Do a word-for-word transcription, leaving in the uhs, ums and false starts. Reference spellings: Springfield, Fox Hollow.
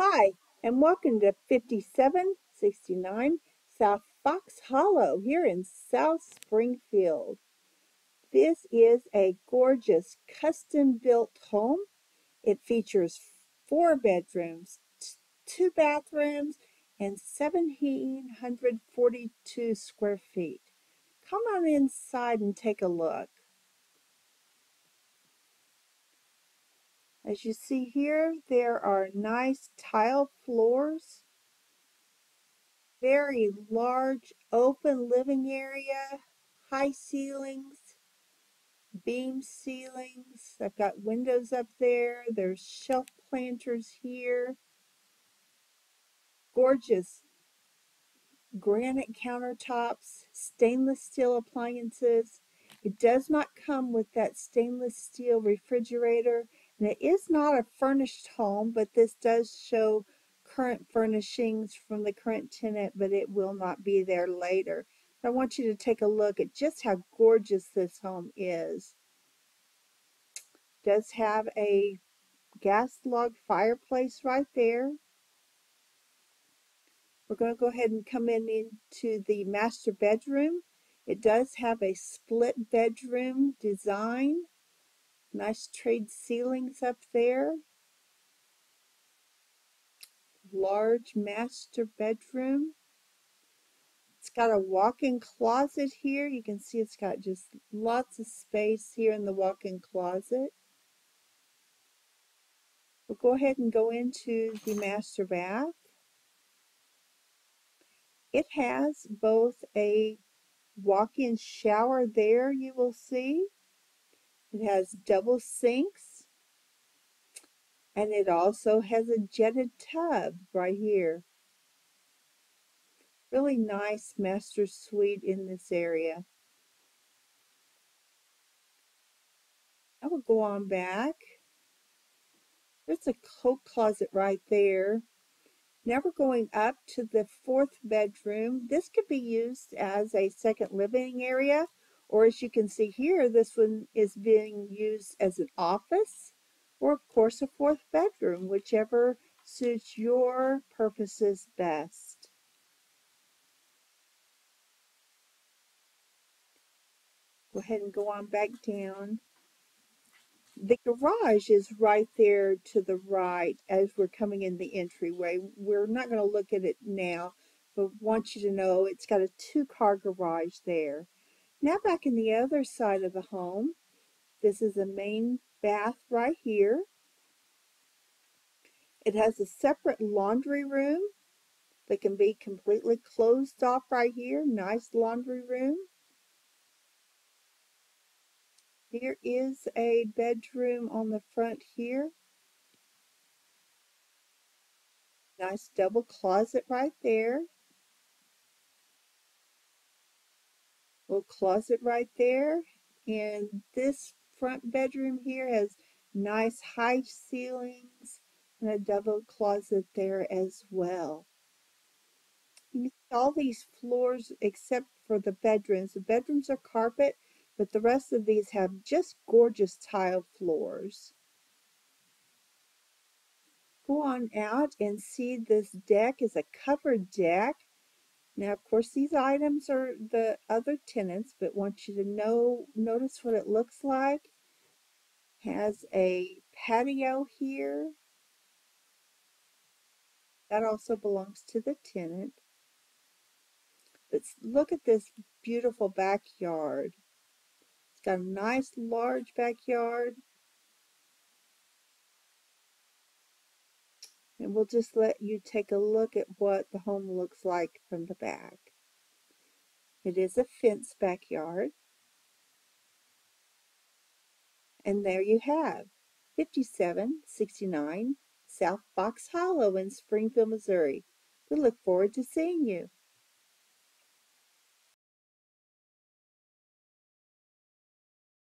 Hi, and welcome to fifty-seven sixty-nine South Fox Hollow here in South Springfield. This is a gorgeous custom-built home. It features four bedrooms, two bathrooms, and one thousand seven hundred forty-two square feet. Come on inside and take a look. As you see here, there are nice tile floors, very large open living area, high ceilings, beam ceilings. I've got windows up there. There's shelf planters here. Gorgeous granite countertops, stainless steel appliances. It does not come with that stainless steel refrigerator. And it is not a furnished home, but this does show current furnishings from the current tenant, but it will not be there later. But I want you to take a look at just how gorgeous this home is. It does have a gas log fireplace right there. We're going to go ahead and come in into the master bedroom. It does have a split bedroom design. Nice trade ceilings up there. Large master bedroom. It's got a walk-in closet here. You can see it's got just lots of space here in the walk-in closet. We'll go ahead and go into the master bath. It has both a walk-in shower there, you will see. It has double sinks, and it also has a jetted tub right here. Really nice master suite in this area. I will go on back. There's a coat closet right there. Now we're going up to the fourth bedroom. This could be used as a second living area. Or as you can see here, this one is being used as an office or, of course, a fourth bedroom, whichever suits your purposes best. Go ahead and go on back down. The garage is right there to the right as we're coming in the entryway. We're not going to look at it now, but want you to know it's got a two-car garage there. Now back in the other side of the home, this is a main bath right here. It has a separate laundry room that can be completely closed off right here. Nice laundry room. Here is a bedroom on the front here. Nice double closet right there. Little closet right there, and this front bedroom here has nice high ceilings and a double closet there as well. You can see all these floors except for the bedrooms. The bedrooms are carpet, but the rest of these have just gorgeous tile floors. Go on out and see this deck is a covered deck. Now, of course, these items are the other tenants, but want you to know, notice what it looks like. Has a patio here. That also belongs to the tenant. Let's look at this beautiful backyard. It's got a nice, large backyard. And we'll just let you take a look at what the home looks like from the back. It is a fenced backyard. And there you have fifty-seven sixty-nine South Fox Hollow in Springfield, Missouri. We look forward to seeing you.